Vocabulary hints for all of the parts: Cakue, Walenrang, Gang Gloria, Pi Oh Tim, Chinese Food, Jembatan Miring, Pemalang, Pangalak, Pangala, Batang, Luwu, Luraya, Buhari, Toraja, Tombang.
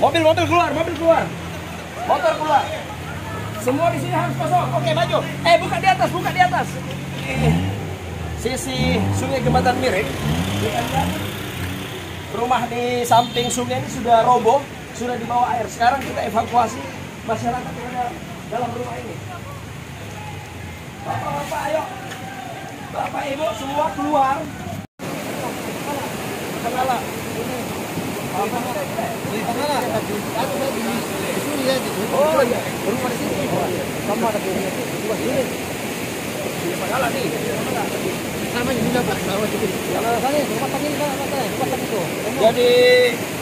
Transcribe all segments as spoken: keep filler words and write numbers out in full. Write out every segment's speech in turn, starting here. Mobil, mobil keluar, mobil keluar. Motor keluar. Semua di sini harus kosong. Oke, maju. Eh, buka di atas, buka di atas. Sisi sungai Jembatan Miring. Rumah di samping sungai ini sudah roboh, sudah dibawa air. Sekarang kita evakuasi masyarakat yang ada dalam rumah ini. Bapak-bapak, ayo. Bapak, Ibu, semua keluar. Pangala. Oh iya, rumah di sini. Sama ada di sini. Di Pangala nih. Sama juga Pak, sama juga. Jadi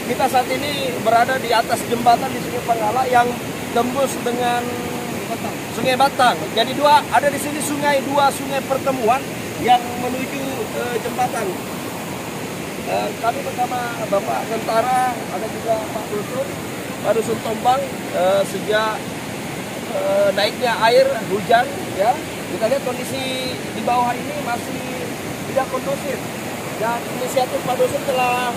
kita saat ini berada di atas jembatan di Sungai Pangala yang tembus dengan Sungai Batang. Jadi dua ada di sini sungai dua sungai pertemuan yang menuju uh, jembatan. Uh, kami bersama Bapak Tentara, ada juga Pak Dusun, Pak Dusun Tombang. Uh, sejak uh, naiknya air hujan, ya kita lihat kondisi di bawah ini masih tidak kondusif. Dan inisiatif Pak Dusun telah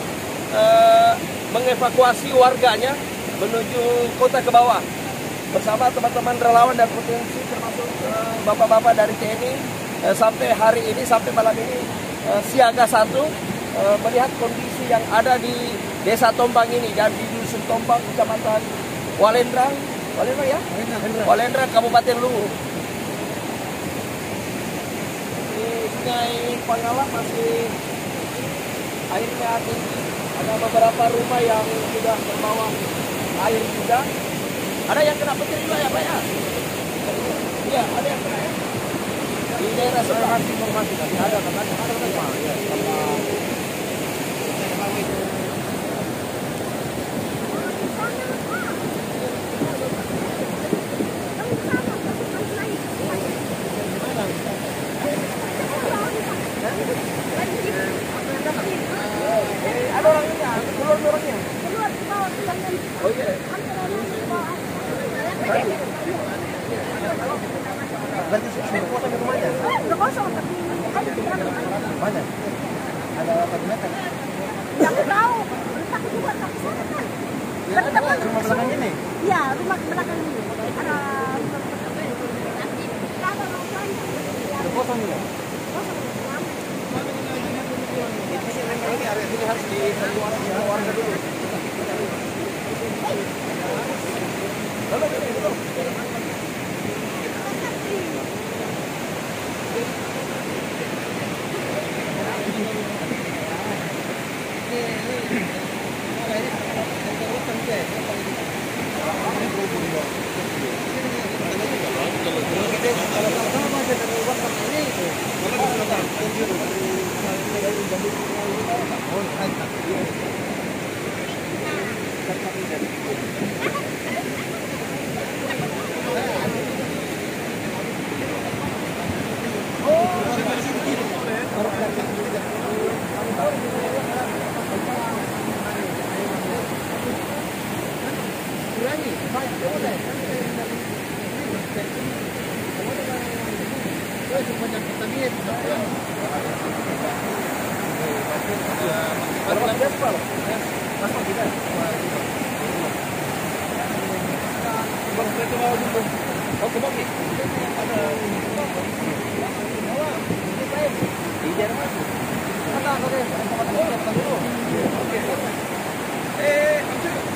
uh, mengevakuasi warganya menuju kota ke bawah. Bersama teman-teman relawan dan potensi termasuk bapak-bapak uh, dari T N I uh, sampai hari ini, sampai malam ini uh, siaga satu uh, melihat kondisi yang ada di desa Tombang ini dan di dusun Tombang, kecamatan Walenrang, Walenrang ya, Walenrang, Walenrang Kabupaten Luwu. Di sungai Pangalak masih airnya tinggi, ada beberapa rumah yang sudah terbawa air juga. Ada yang kena petir juga ya Pak ya? Iya, ada yang kena ya? Di daerah sebelah masih informasi tadi ada katanya, ada katanya. Iya, sama ada orangnya, keluar orangnya. Keluar di bawah tulangnya. Oh iya. Berarti sudah kosong rumahnya? Sudah kosong, tapi ada tiga rumah. Mana? Ada empat meter? Aku tahu, tapi bukan tapi sana kan. Rumah belakang ini? Iya, rumah belakang ini. Ada rumah belakang ini. Tapi kita ada rumah ini. Sudah kosong juga? Kosong. Ini harus di warga dulu. Lalu, lalu, lalu.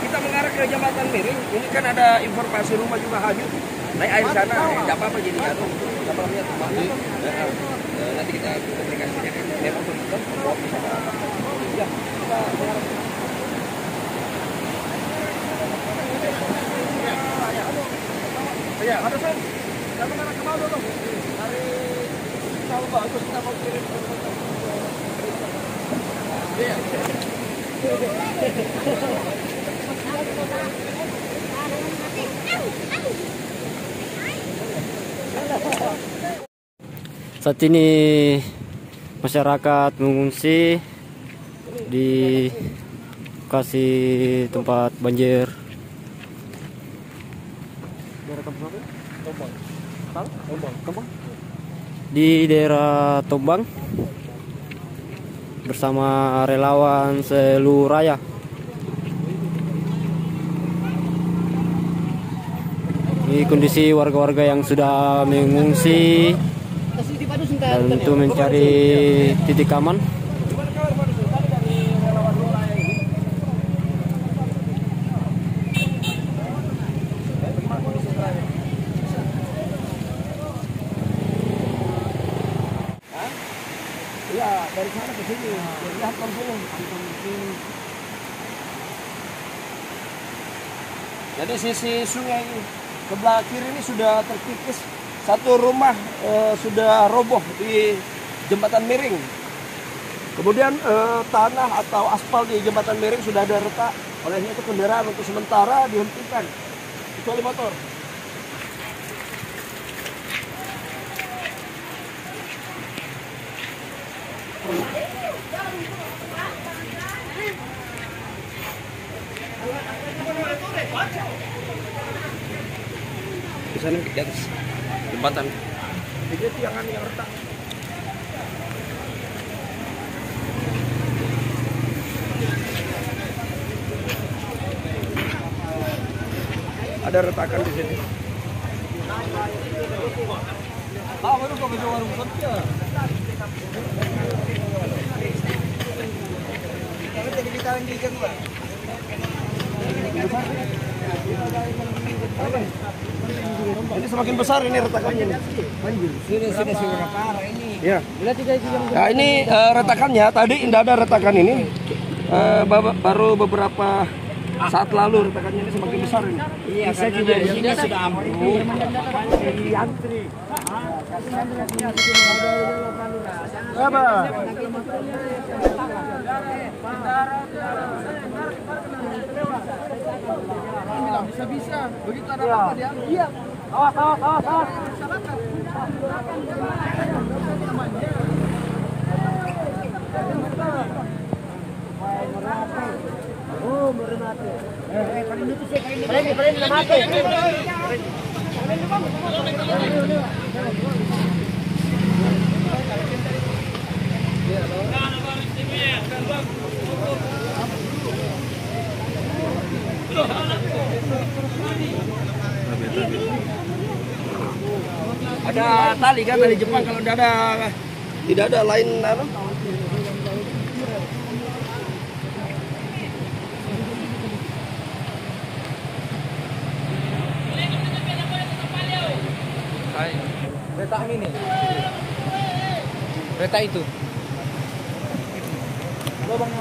Kita mengarah ke Jembatan Miring. Ini kan ada informasi rumah juga hanyut. Naik air sana, tidak apa-apa jadi jatuh. Tidak apa-apa ya, nanti nanti kita komunikasinya kan. Dia mau turunkan, mau bisa ya, kita mengarah. Ya, ada sen. Kita mengarah ke bawah dong. Hari tahu bagus kita mau kirim. Ya. Saat ini masyarakat mengungsi di lokasi tempat banjir. Di daerah Tombang. bersama relawan Luraya. Ini kondisi warga-warga yang sudah mengungsi untuk mencari titik aman. Dari sana ke sini, jadi lihat kampung. Jadi sisi sungai sebelah kiri ini sudah terkikis, satu rumah e, sudah roboh di Jembatan Miring. Kemudian e, tanah atau aspal di Jembatan Miring sudah ada retak, olehnya itu kendaraan untuk sementara dihentikan, kecuali motor. Di sana di atas jembatan. Jadi tiangan yang retak. Ada retakan di sini. Ini semakin besar ini retakannya nih. Sini sini sini. Ya. Nah, ini uh, retakannya tadi tidak ada retakan ini. Uh, baru beberapa saat lalu retakannya ini semakin besar ini. Iya, karena dari sini sudah ambruk. Antri. Apa? Bisa-bisa, begitu ada apa dia? Iya. Awas, awas, awas, awas. Oh, meremati. Eh, paling itu sih kayak ini. Paling paling meremati. Ada tali kan dari Jepang, kalau tidak ada tidak ada lain apa? Kereta ini, kereta itu. Lo bang,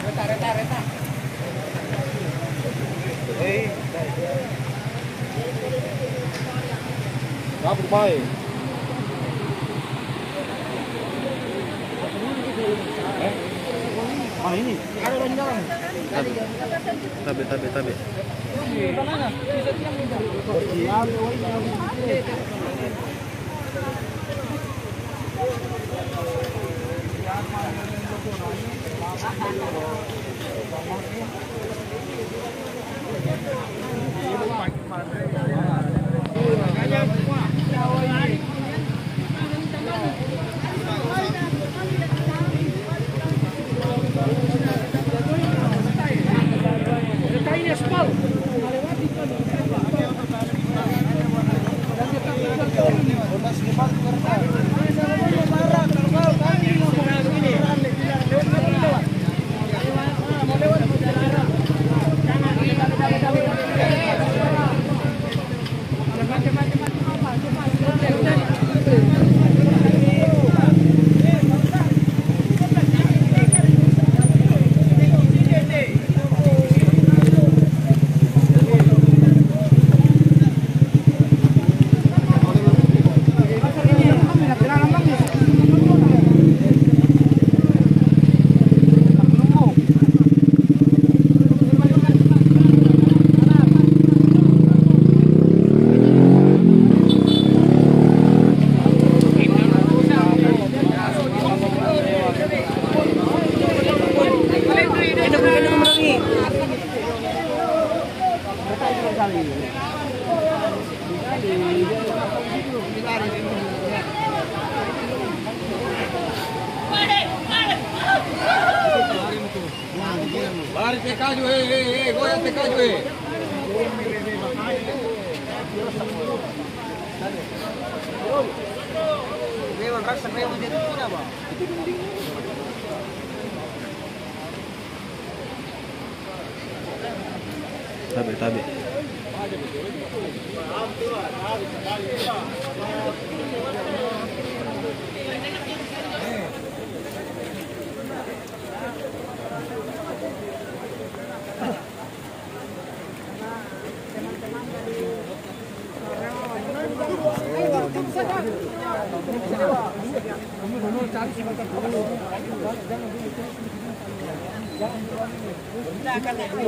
kereta, kereta, kereta. Eh, apa baik? Eh, mana ini? Ada orang dalam. Tabe, tabe, tabe. Hey, hey, hey. Hari P K juga, eh, goyang P K juga. Memang rasa memang jadi mana, Bang? Tabe, tabe.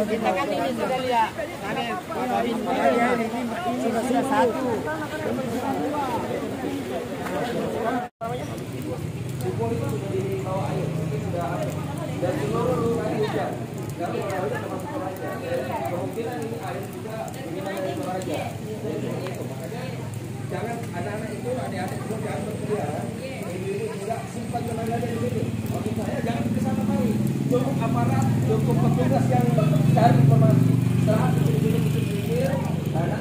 Kita kan ini sudah lihat, ini sudah satu. Jangan anak-anak itu adik-adik itu jangan berkuliah, ini tidak simpan tenaga dari sini. Maksud saya jangan kesana lagi. Cukup aparat, cukup petugas yang cari informasi. Setelah itu ini itu ini, anak.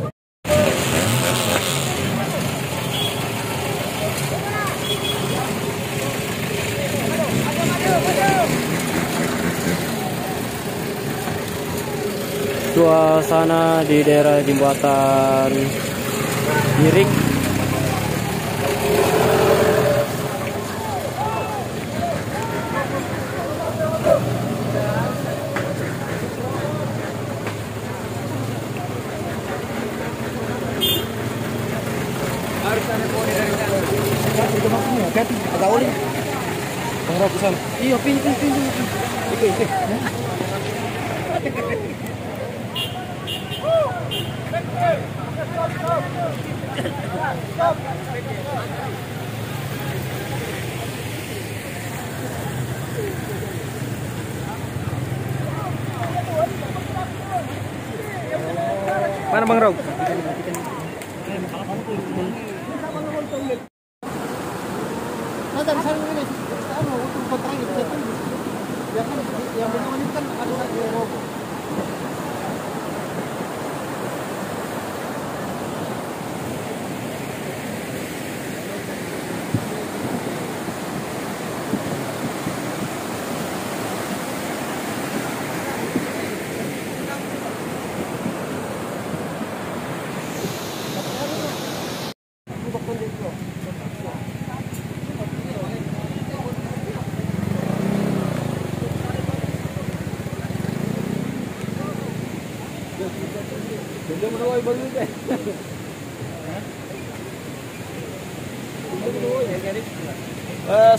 Suasana di daerah Jembatan Miring harus ada kode dari sana. Itu maksudnya kan ada oli. Pengrok ke sana. Iya, pintu pintu. Itu itu. Stop. Mana Bang Rok?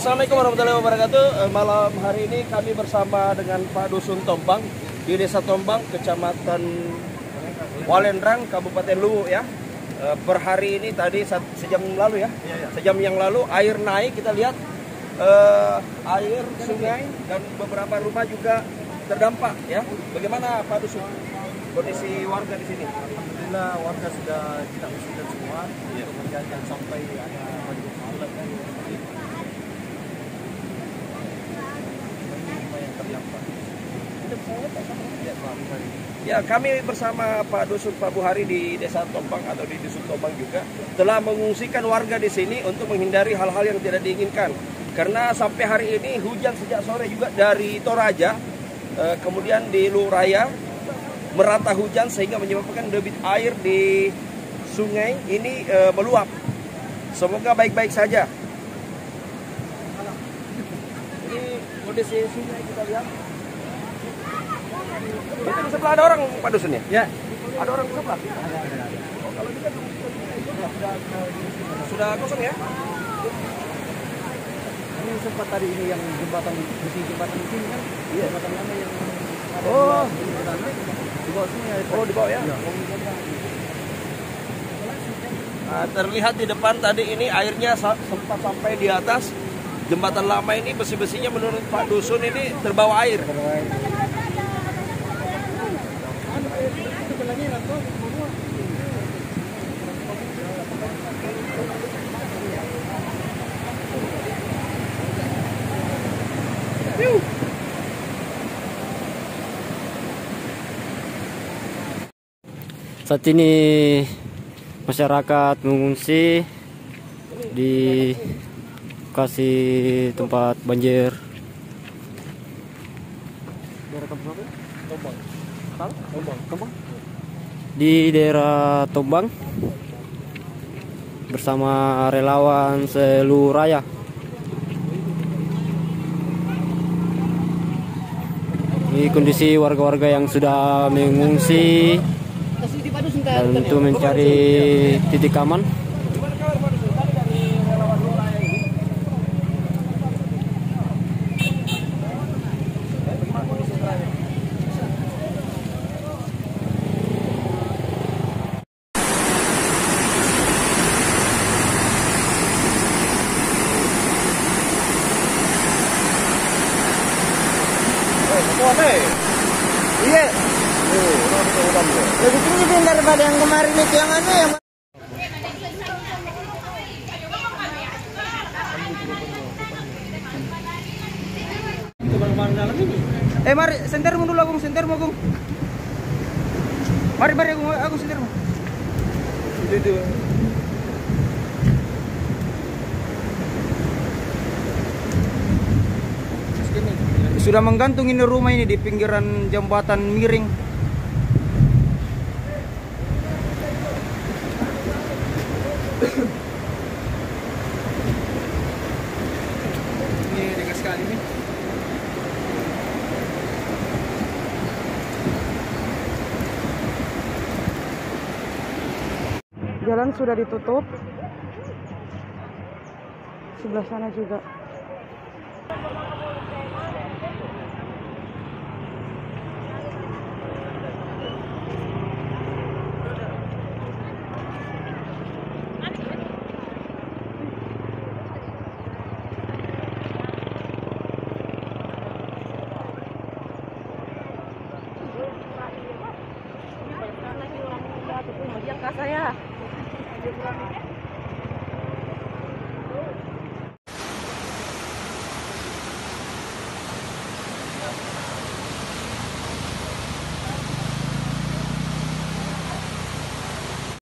Assalamualaikum warahmatullahi wabarakatuh. Malam hari ini kami bersama dengan Pak Dusun Tombang di Desa Tombang, Kecamatan Walenrang, Kabupaten Luwu ya. Per hari ini tadi sejam lalu ya, sejam yang lalu air naik, kita lihat eh, air sungai dan beberapa rumah juga terdampak ya. Bagaimana Pak Dusun kondisi warga di sini? Alhamdulillah warga sudah kita bersihkan semua, jangan sampai ada malam kan. Ya, kami bersama Pak Dusun Pak Buhari di Desa Tombang atau di Dusun Tombang juga telah mengungsikan warga di sini untuk menghindari hal-hal yang tidak diinginkan. Karena sampai hari ini hujan sejak sore juga dari Toraja, kemudian di Luraya merata hujan sehingga menyebabkan debit air di sungai ini meluap. Semoga baik-baik saja. Ini kondisi sungai kita lihat. Itu di sebelah ada orang Pak Dusun ya? Ya. Ada orang di sebelah? Ya, ada, ada, ada. Oh, kalau kita sudah kosong ya? Ini sempat tadi ini yang jembatan di sini, jembatan di sini kan? Iya. Jembatan lama yang ada. Oh, di bawah sini ya? Oh, di bawah ya? Ya. Nah, terlihat di depan tadi ini airnya sempat sampai di atas. Jembatan lama ini besi-besinya menurut Pak Dusun ini terbawa air. Terbawa air. Saat ini masyarakat mengungsi di lokasi tempat banjir. Di daerah Tombang bersama relawan Luraya. Ini kondisi warga-warga yang sudah mengungsi untuk mencari titik aman. Iya. Lebih tinggi daripada yang kemarin itu yang anu yang Eh mari sentermu dulu Agung, sentermu Agung. Mari mari Agung, Agung sentermu. Itu itu. Sudah menggantung ini rumah ini di pinggiran Jembatan Miring. Ini dekat sekali nih. Jalan sudah ditutup. Sebelah sana juga. Saya